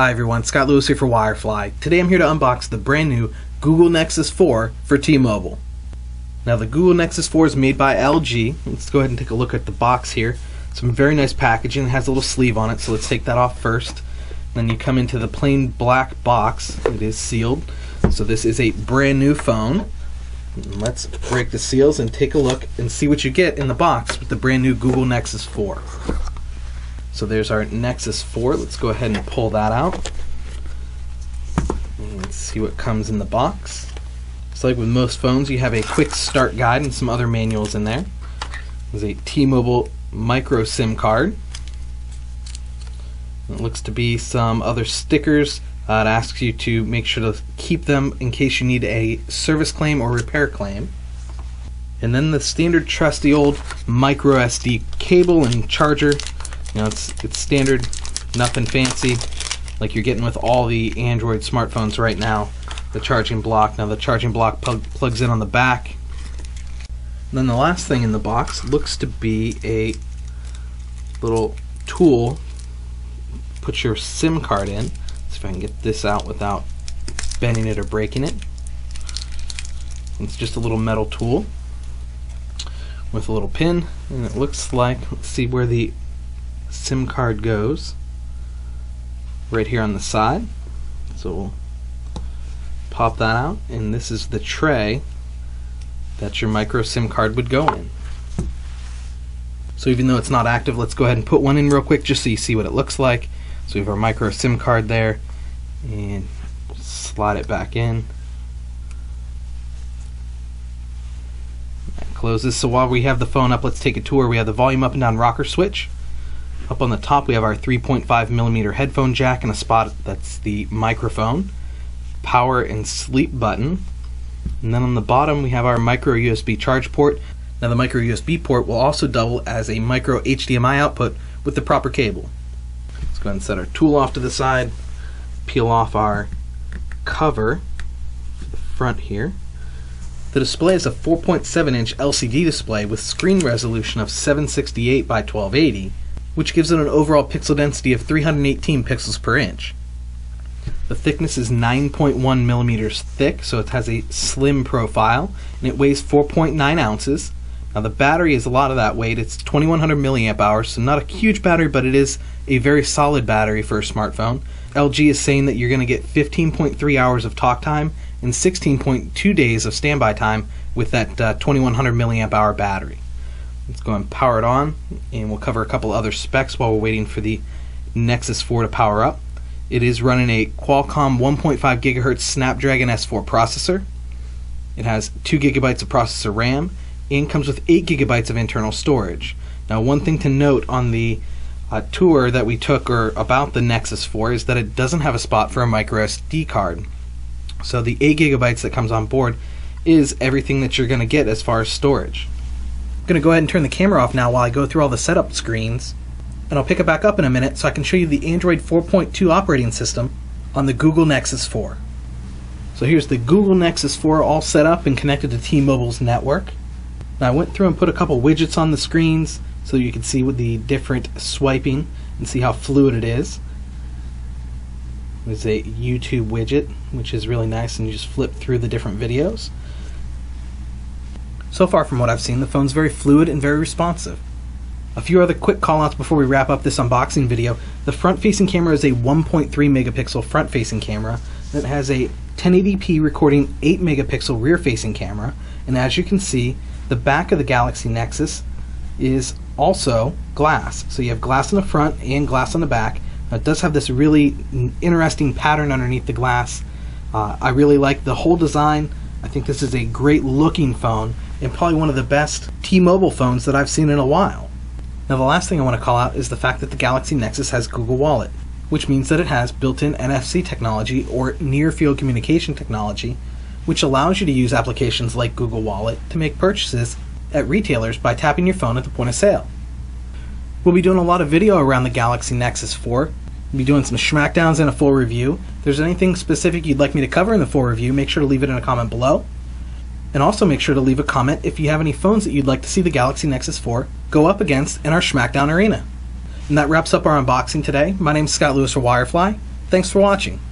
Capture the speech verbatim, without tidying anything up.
Hi everyone, Scott Lewis here for Wirefly. Today I'm here to unbox the brand new Google Nexus four for T-Mobile. Now the Google Nexus four is made by L G. Let's go ahead and take a look at the box here. Some very nice packaging. It has a little sleeve on it, so let's take that off first. Then you come into the plain black box. It is sealed. So this is a brand new phone. Let's break the seals and take a look and see what you get in the box with the brand new Google Nexus four. So there's our Nexus four. Let's go ahead and pull that out. And let's see what comes in the box. Just like with most phones, you have a quick start guide and some other manuals in there. There's a T-Mobile micro SIM card. It looks to be some other stickers. Uh, it asks you to make sure to keep them in case you need a service claim or repair claim. And then the standard trusty old micro S D cable and charger. You know, it's, it's standard, nothing fancy, like you're getting with all the Android smartphones right now. The charging block. Now the charging block plug, plugs in on the back. And then the last thing in the box looks to be a little tool. Put your SIM card in. Let's see if I can get this out without bending it or breaking it. It's just a little metal tool with a little pin, and it looks like, let's see where the SIM card goes, right here on the side. So we'll pop that out, and this is the tray that your micro SIM card would go in. So even though it's not active, let's go ahead and put one in real quick just so you see what it looks like. So we have our micro SIM card there, and slide it back in. That closes. So while we have the phone up, let's take a tour. We have the volume up and down rocker switch. Up on the top we have our three point five millimeter headphone jack and a spot that's the microphone, power and sleep button, and then on the bottom we have our micro U S B charge port. Now the micro U S B port will also double as a micro H D M I output with the proper cable. Let's go ahead and set our tool off to the side, peel off our cover for the front here. The display is a four point seven inch L C D display with screen resolution of seven sixty-eight by twelve eighty. Which gives it an overall pixel density of three hundred eighteen pixels per inch. The thickness is nine point one millimeters thick, so it has a slim profile, and it weighs four point nine ounces. Now the battery is a lot of that weight. It's twenty-one hundred milliamp hours, so not a huge battery, but it is a very solid battery for a smartphone. L G is saying that you're going to get fifteen point three hours of talk time and sixteen point two days of standby time with that uh, twenty-one hundred milliamp hour battery. Let's go and power it on, and we'll cover a couple other specs while we're waiting for the Nexus four to power up. It is running a Qualcomm one point five gigahertz Snapdragon S four processor. It has two gigabytes of processor RAM and comes with eight gigabytes of internal storage. Now one thing to note on the uh, tour that we took or about the Nexus four is that it doesn't have a spot for a micro S D card. So the eight gigabytes that comes on board is everything that you're going to get as far as storage. I'm going to go ahead and turn the camera off now while I go through all the setup screens, and I'll pick it back up in a minute so I can show you the Android four point two operating system on the Google Nexus four. So here's the Google Nexus four all set up and connected to T-Mobile's network. Now I went through and put a couple widgets on the screens so you can see with the different swiping and see how fluid it is. There's a YouTube widget which is really nice, and you just flip through the different videos. So far from what I've seen, the phone's very fluid and very responsive. A few other quick callouts before we wrap up this unboxing video. The front-facing camera is a one point three megapixel front-facing camera that has a ten eighty p recording eight megapixel rear-facing camera, and as you can see, the back of the Galaxy Nexus is also glass. So you have glass on the front and glass on the back. Now it does have this really interesting pattern underneath the glass. Uh, I really like the whole design. I think this is a great looking phone and probably one of the best T-Mobile phones that I've seen in a while. Now the last thing I want to call out is the fact that the Galaxy Nexus has Google Wallet, which means that it has built-in N F C technology or near-field communication technology, which allows you to use applications like Google Wallet to make purchases at retailers by tapping your phone at the point of sale. We'll be doing a lot of video around the Galaxy Nexus four. We'll be doing some smackdowns and a full review. If there's anything specific you'd like me to cover in the full review, make sure to leave it in a comment below. And also make sure to leave a comment if you have any phones that you'd like to see the Galaxy Nexus four go up against in our Smackdown Arena. And that wraps up our unboxing today. My name's Scott Lewis for Wirefly. Thanks for watching.